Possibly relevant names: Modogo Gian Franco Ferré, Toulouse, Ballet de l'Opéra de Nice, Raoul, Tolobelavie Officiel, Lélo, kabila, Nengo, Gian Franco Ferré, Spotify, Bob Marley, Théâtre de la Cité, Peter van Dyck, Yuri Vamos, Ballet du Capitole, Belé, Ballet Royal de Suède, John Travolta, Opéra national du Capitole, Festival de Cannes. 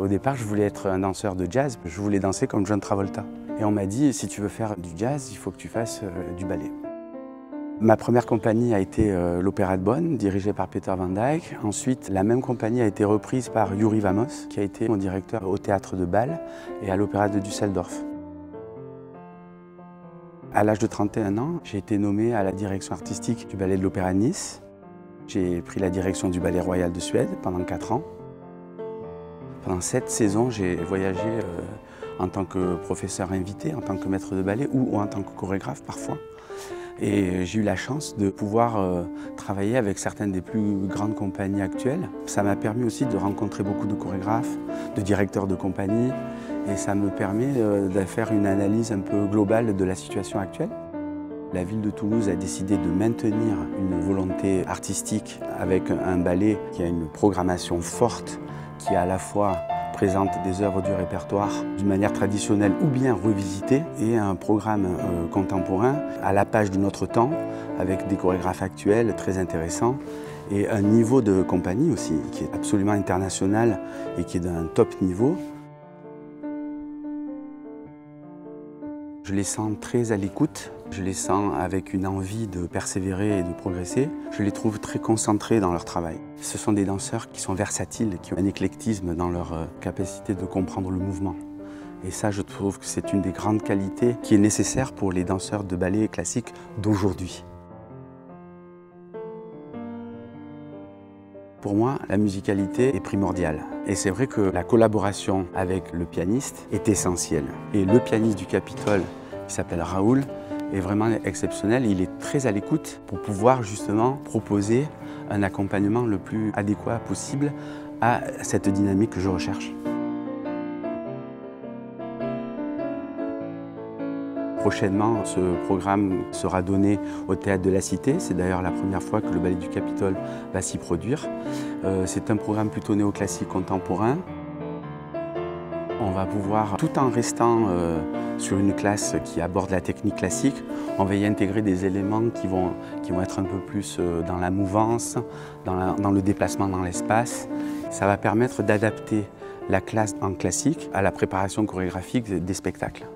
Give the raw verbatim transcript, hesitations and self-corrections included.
Au départ, je voulais être un danseur de jazz. Je voulais danser comme John Travolta. Et on m'a dit, si tu veux faire du jazz, il faut que tu fasses euh, du ballet. Ma première compagnie a été euh, l'Opéra de Bonn, dirigée par Peter van Dyck. Ensuite, la même compagnie a été reprise par Yuri Vamos, qui a été mon directeur au Théâtre de Bâle et à l'Opéra de Düsseldorf. À l'âge de trente et un ans, j'ai été nommé à la direction artistique du Ballet de l'Opéra de Nice. J'ai pris la direction du Ballet Royal de Suède pendant quatre ans. Pendant sept saisons, j'ai voyagé euh, en tant que professeur invité, en tant que maître de ballet ou, ou en tant que chorégraphe parfois. Et j'ai eu la chance de pouvoir euh, travailler avec certaines des plus grandes compagnies actuelles. Ça m'a permis aussi de rencontrer beaucoup de chorégraphes, de directeurs de compagnies, et ça me permet euh, de faire une analyse un peu globale de la situation actuelle. La ville de Toulouse a décidé de maintenir une volonté artistique avec un ballet qui a une programmation forte, qui à la fois présente des œuvres du répertoire d'une manière traditionnelle ou bien revisitée, et un programme euh, contemporain à la page de notre temps, avec des chorégraphes actuels très intéressants, et un niveau de compagnie aussi, qui est absolument international et qui est d'un top niveau. Je les sens très à l'écoute, je les sens avec une envie de persévérer et de progresser. Je les trouve très concentrés dans leur travail. Ce sont des danseurs qui sont versatiles, qui ont un éclectisme dans leur capacité de comprendre le mouvement. Et ça, je trouve que c'est une des grandes qualités qui est nécessaire pour les danseurs de ballet classique d'aujourd'hui. Pour moi, la musicalité est primordiale. Et c'est vrai que la collaboration avec le pianiste est essentielle. Et le pianiste du Capitole, qui s'appelle Raoul, est vraiment exceptionnel. Il est très à l'écoute pour pouvoir justement proposer un accompagnement le plus adéquat possible à cette dynamique que je recherche. Prochainement, ce programme sera donné au Théâtre de la Cité. C'est d'ailleurs la première fois que le Ballet du Capitole va s'y produire. Euh, c'est un programme plutôt néoclassique contemporain. On va pouvoir, tout en restant euh, sur une classe qui aborde la technique classique, on va y intégrer des éléments qui vont, qui vont être un peu plus euh, dans la mouvance, dans, la, dans le déplacement dans l'espace. Ça va permettre d'adapter la classe en classique à la préparation chorégraphique des spectacles.